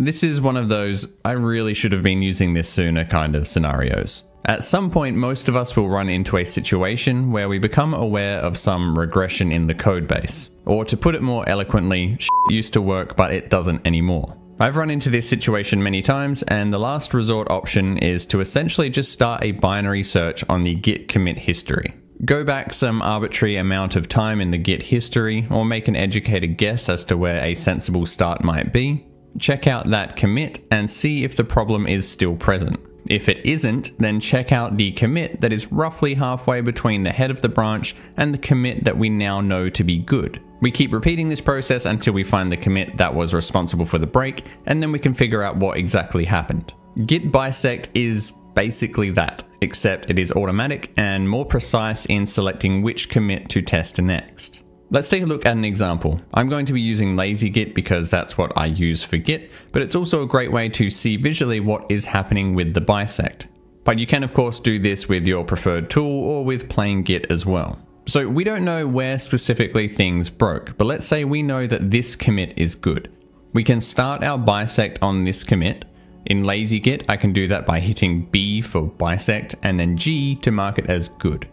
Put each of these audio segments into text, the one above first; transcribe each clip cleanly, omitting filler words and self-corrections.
This is one of those, I really should have been using this sooner kind of scenarios. At some point, most of us will run into a situation where we become aware of some regression in the code base. Or to put it more eloquently, shit used to work, but it doesn't anymore. I've run into this situation many times, and the last resort option is to essentially just start a binary search on the Git commit history. Go back some arbitrary amount of time in the Git history, or make an educated guess as to where a sensible start might be. Check out that commit and see if the problem is still present. If it isn't, then check out the commit that is roughly halfway between the head of the branch and the commit that we now know to be good. We keep repeating this process until we find the commit that was responsible for the break, and then we can figure out what exactly happened. Git bisect is basically that, except it is automatic and more precise in selecting which commit to test next. Let's take a look at an example. I'm going to be using LazyGit because that's what I use for Git, but it's also a great way to see visually what is happening with the bisect. But you can of course do this with your preferred tool or with plain Git as well. So we don't know where specifically things broke, but let's say we know that this commit is good. We can start our bisect on this commit. In LazyGit, I can do that by hitting B for bisect and then G to mark it as good.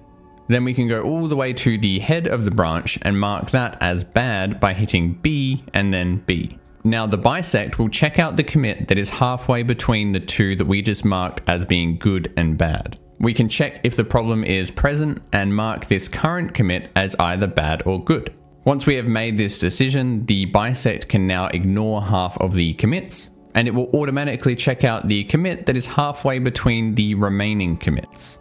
Then we can go all the way to the head of the branch and mark that as bad by hitting B and then B. Now the bisect will check out the commit that is halfway between the two that we just marked as being good and bad. We can check if the problem is present and mark this current commit as either bad or good. Once we have made this decision, the bisect can now ignore half of the commits, and it will automatically check out the commit that is halfway between the remaining commits.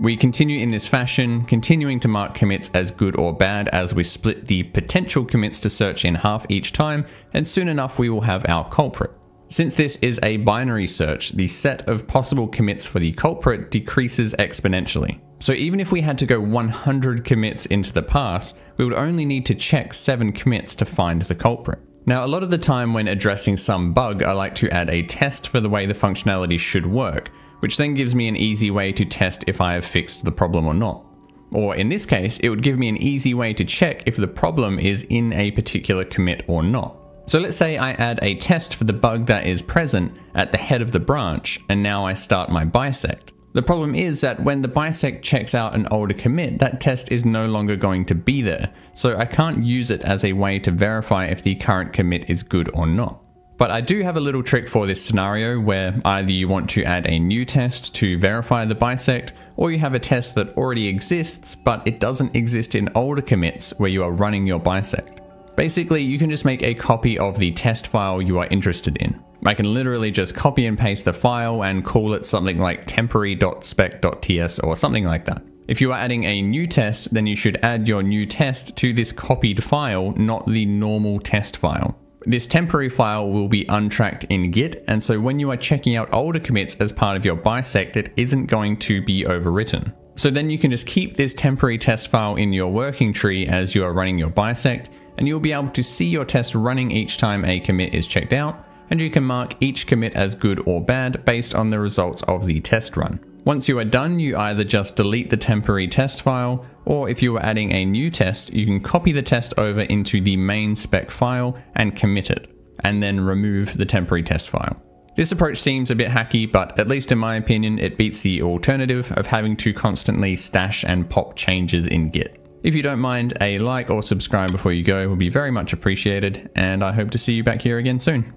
We continue in this fashion, continuing to mark commits as good or bad as we split the potential commits to search in half each time, and soon enough we will have our culprit. Since this is a binary search, the set of possible commits for the culprit decreases exponentially. So even if we had to go 100 commits into the past, we would only need to check 7 commits to find the culprit. Now, a lot of the time when addressing some bug, I like to add a test for the way the functionality should work, which then gives me an easy way to test if I have fixed the problem or not. Or in this case, it would give me an easy way to check if the problem is in a particular commit or not. So let's say I add a test for the bug that is present at the head of the branch, and now I start my bisect. The problem is that when the bisect checks out an older commit, that test is no longer going to be there, so I can't use it as a way to verify if the current commit is good or not. But I do have a little trick for this scenario where either you want to add a new test to verify the bisect, or you have a test that already exists but it doesn't exist in older commits where you are running your bisect. Basically, you can just make a copy of the test file you are interested in. I can literally just copy and paste the file and call it something like temporary.spec.ts or something like that. If you are adding a new test, then you should add your new test to this copied file, not the normal test file. This temporary file will be untracked in Git, and so when you are checking out older commits as part of your bisect, it isn't going to be overwritten. So then you can just keep this temporary test file in your working tree as you are running your bisect, and you'll be able to see your test running each time a commit is checked out, and you can mark each commit as good or bad based on the results of the test run. Once you are done, you either just delete the temporary test file, or if you are adding a new test, you can copy the test over into the main spec file and commit it, and then remove the temporary test file. This approach seems a bit hacky, but at least in my opinion, it beats the alternative of having to constantly stash and pop changes in Git. If you don't mind, a like or subscribe before you go will be very much appreciated, and I hope to see you back here again soon.